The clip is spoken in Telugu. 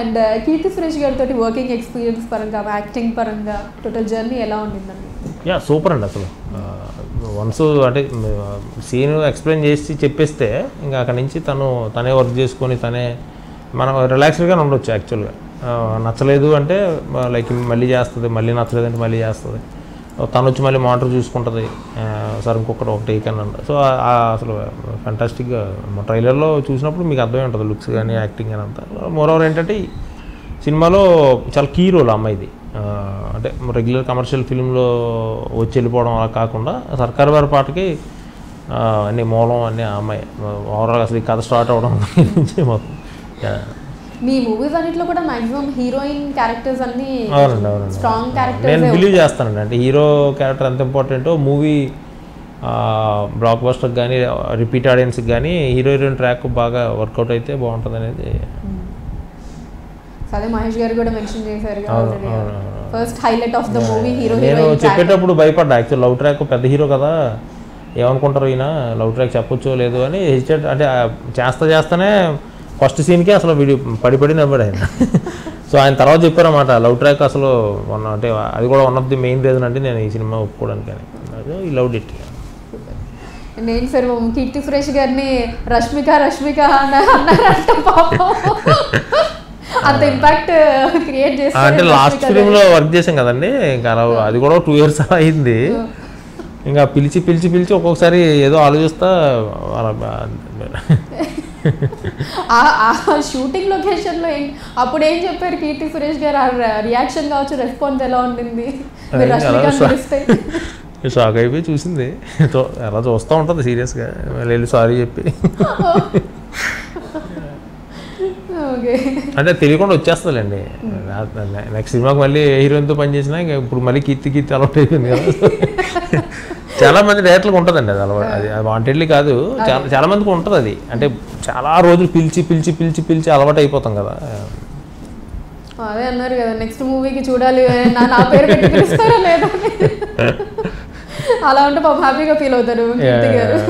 And Keerthi Suresh garu working experience paranga, acting paranga, total journey ela undindandi. Yeah, super and asalu. Once ante scene explain chesi cheppeste inga akkadi nunchi tane work cheskoni tane manam relaxed ga undochu actually. Nachaledu ante like malli chestadi, malli nachaledu ante malli chestadi. Tanu vachi malli monitor chusukuntadi. Sir inkokka ok take annadu. So asalu fantastic ga trailer lo chusinappudu meeku ardham untadi looks gaani acting gaani anta. Moreover entante cinema lo chaala key role ammayidi. అంటే రెగ్యులర్ కమర్షియల్ ఫిల్మ్లో వచ్చి వెళ్ళిపోవడం అలా కాకుండా సర్కార్ వారి పాటకి అన్ని మూలం అన్ని అమ్మాయి ఓవరాల్ అసలు ఈ కథ స్టార్ట్ అవడం నుంచి మొత్తం మీ మూవీస్ అన్నిట్లో కూడా మాక్సిమం హీరోయిన్ క్యారెక్టర్స్ అన్ని స్ట్రాంగ్ క్యారెక్టర్స్ నేను బిలీవ్ చేస్తానండి. అంటే హీరో క్యారెక్టర్ ఎంత ఇంపార్టెంటో మూవీ బ్లాక్ బస్టర్కి కానీ రిపీట్ ఆడియన్స్కి కానీ హీరోయిన్ ట్రాక్ బాగా వర్కౌట్ అయితే బాగుంటుంది అనేది. అదే మహేష్ గారు కూడా మెన్షన్ చేశారు already first highlight of the movie hero heroine. నేను చెప్పేటప్పుడు భయపడ్డా యాక్చువల్ లవ్ ట్రాక్ పెద్ద హీరో కదా ఏమనుకుంటారు ఈయన లవ్ ట్రాక్ చెప్పొచ్చో లేదు అని హెసిటేట్ అంటే చేస్తానే ఫస్ట్ సీన్కే అసలు వీడియో పడిపడి నవ్వాడు ఆయన. సో ఆయన తర్వాత చెప్పారన్నమాట లవ్ ట్రాక్ అసలు అంటే అది కూడా one of the main reason అంటే నేను ఈ సినిమా ఒప్పుకోవడానికి అని. ఈ లవ్ డిట్ నేను సార్ కీర్తి సురేష్ గారిని రష్మిక అన్నారంట పాపం అంత ఇంపాక్ట్ క్రియేట్ చేశారు. అంటే లాస్ట్ ఫిల్మ్ లో వర్క్ చేసాం కదండి ఇంకా అది కూడా 2 years అయింది. ఇంకా పిలిచి ఒక్కొక్కసారి ఏదో ఆలోచిస్తా షూటింగ్ లొకేషన్ లో అప్పుడు ఏం చెప్పారు కీర్తి సురేష్ గారు ఆ రియాక్షన్ కావచ్చు రెస్పాన్స్ ఎలా ఉండింది? షాక్ అయిపోయి చూసింది ఎలా చూస్తూ ఉంటుంది సీరియస్ గా వెళ్ళి సారీ చెప్పి అంటే తెలియకుండా వచ్చేస్తుందండి. నెక్స్ట్ సినిమాకి మళ్ళీ హీరోయిన్తో పనిచేసినా ఇంకా ఇప్పుడు మళ్ళీ కీర్తి అలవాటు అయిపోయింది కదా. చాలా మంది డైరెక్టర్లకు ఉంటుందండి అది అలవాటు. అది వాంటెడ్లీ కాదు, చాలా మందికి ఉంటుంది అది. అంటే చాలా రోజులు పిలిచి అలవాటు అయిపోతాం కదా. అదే అన్నారు కదా నెక్స్ట్ మూవీకి చూడాలి అలా ఉంటే హ్యాపీగా ఫీల్ అవుతారు.